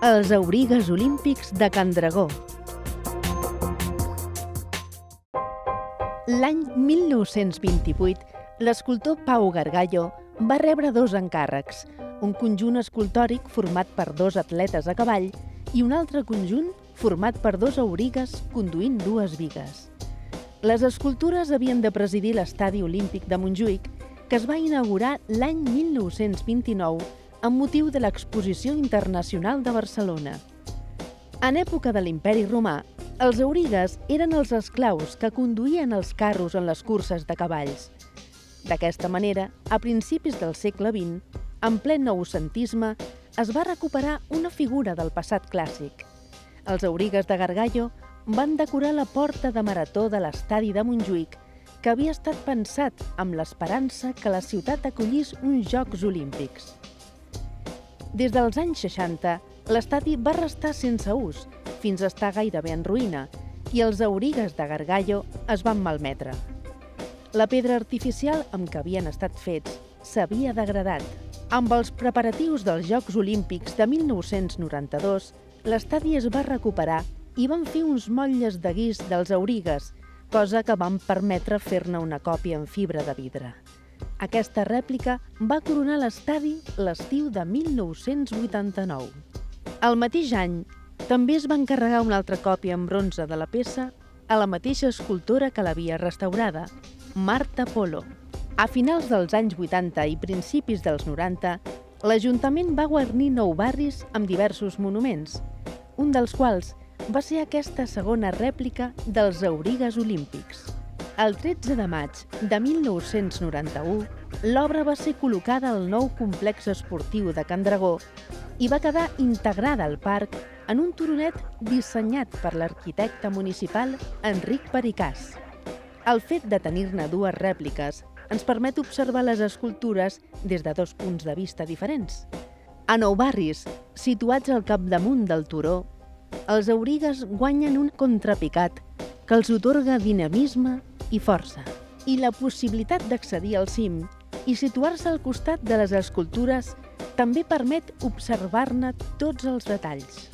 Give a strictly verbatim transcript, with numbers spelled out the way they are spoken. Els Aurigues olímpics de Can Dragó. L'any mil nou-cents vint-i-vuit, l'escultor Pau Gargallo va rebre dos encàrrecs, un conjunt escultòric format per dos atletes a cavall i un altre conjunt format per dos aurigues conduint dues bigues. Les escultures havien de presidir l'estadi olímpic de Montjuïc, que es va inaugurar l'any mil nou-cents vint-i-nou amb motiu de l'Exposició Internacional de Barcelona. En època de l'Imperi Romà, els aurigues eren els esclaus que conduïen els carros en les curses de cavalls. D'aquesta manera, a principis del segle vint, en ple noucentisme, es va recuperar una figura del passat clàssic. Els aurigues de Gargallo van decorar la porta de marató de l'estadi de Montjuïc, que havia estat pensat amb l'esperança que la ciutat acollís uns Jocs Olímpics. Des dels anys seixanta, l'estadi va restar sense ús, fins a estar gairebé en ruïna, i els aurigues de Gargallo es van malmetre. La pedra artificial amb què havien estat fets s'havia degradat. Amb els preparatius dels Jocs Olímpics de mil nou-cents noranta-dos, l'estadi es va recuperar i van fer uns motlles de guix dels aurigues, cosa que van permetre fer-ne una còpia en fibra de vidre. Aquesta rèplica va coronar l'estadi l'estiu de mil nou-cents vuitanta-nou. El mateix any, també es va encarregar una altra còpia en bronze de la peça a la mateixa escultora que l'havia restaurada, Marta Polo. A finals dels anys vuitanta i principis dels noranta, l'Ajuntament va guarnir nou barris amb diversos monuments, un dels quals va ser aquesta segona rèplica dels aurigues olímpics. El tretze de maig de mil nou-cents noranta-u, l'obra va ser col·locada al nou complex esportiu de Can Dragó i va quedar integrada al parc en un turonet dissenyat per l'arquitecte municipal Enric Pericàs. El fet de tenir-ne dues rèpliques ens permet observar les escultures des de dos punts de vista diferents. A nou barris, situats al capdamunt del turó, els aurigues guanyen un contrapicat que els otorga dinamisme i força, i la possibilitat d'accedir al cim i situar-se al costat de les escultures també permet observar-ne tots els detalls.